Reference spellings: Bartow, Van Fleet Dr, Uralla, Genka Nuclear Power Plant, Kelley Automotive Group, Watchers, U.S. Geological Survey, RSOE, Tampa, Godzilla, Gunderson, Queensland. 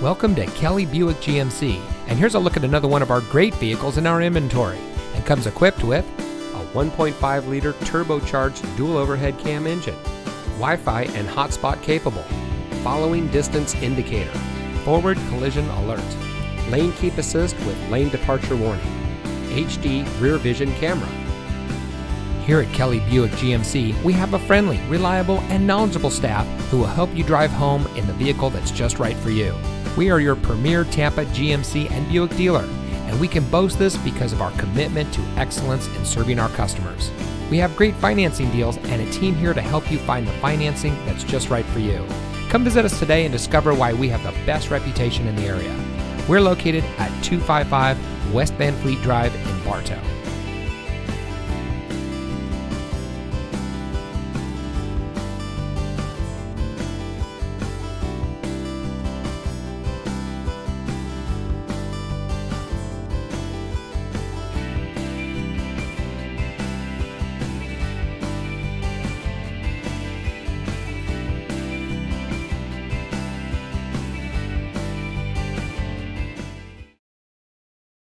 Welcome to Kelley Buick GMC, and here's a look at another one of our great vehicles in our inventory, and comes equipped with a 1.5-liter turbocharged dual overhead cam engine, Wi-Fi and hotspot capable, following distance indicator, forward collision alert, lane keep assist with lane departure warning, HD rear vision camera. Here at Kelley Buick GMC, we have a friendly, reliable, and knowledgeable staff who will help you drive home in the vehicle that's just right for you. We are your premier Tampa GMC and Buick dealer, and we can boast this because of our commitment to excellence in serving our customers. We have great financing deals and a team here to help you find the financing that's just right for you. Come visit us today and discover why we have the best reputation in the area. We're located at 255 West Van Fleet Drive in Bartow.